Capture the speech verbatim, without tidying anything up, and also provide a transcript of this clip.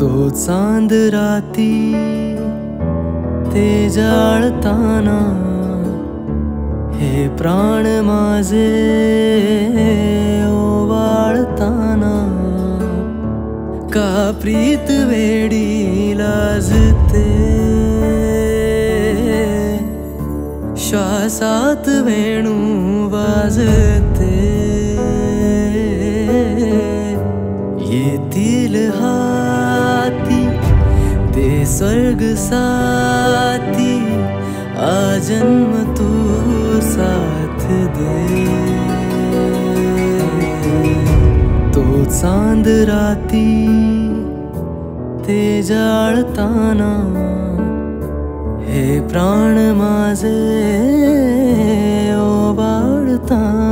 तो चांद राती ते जाळताना हे प्राण माझे ओवाळताना का प्रीत वेडी लाजते श्वासात वेणू वाजते येतील हाती ते स्वर्ग साथी आजन्म तू साथ दे तो चांद राती ते जाळताना हे प्राण माझे ओवाळताना।